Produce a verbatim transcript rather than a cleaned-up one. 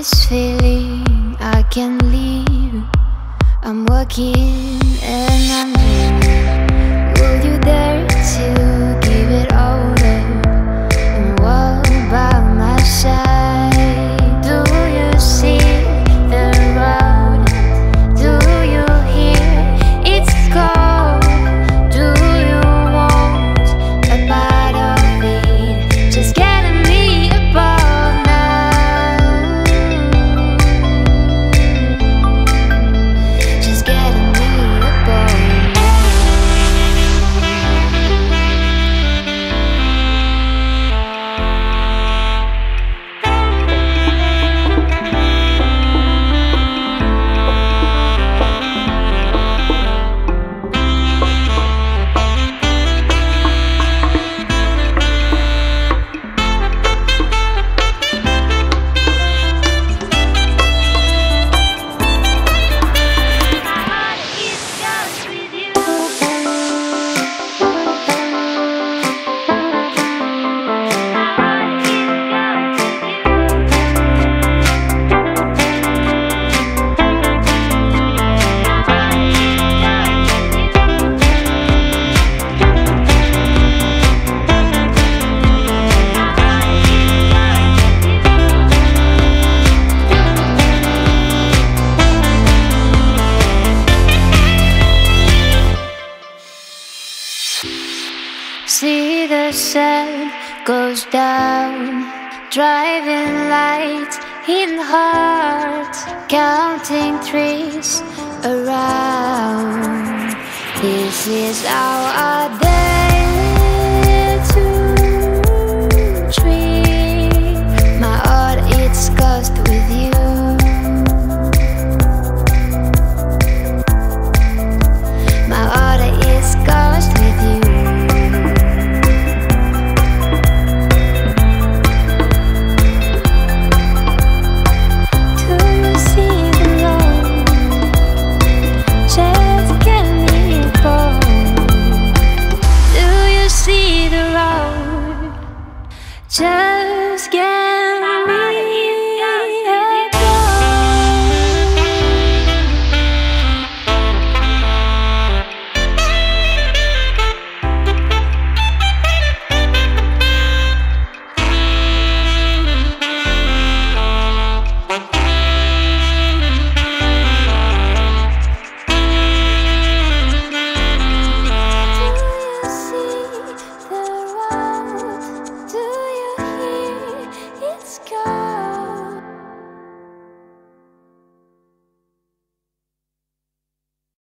this feeling I can't leave. I'm working and I'm here. Will you dare to give it all up and walk by my side? Do you see the road? Do you hear its call? Do you want a part of it? Just getting me above now. Just getting me above See the sun goes down, driving light in heart, counting trees around. This is our day.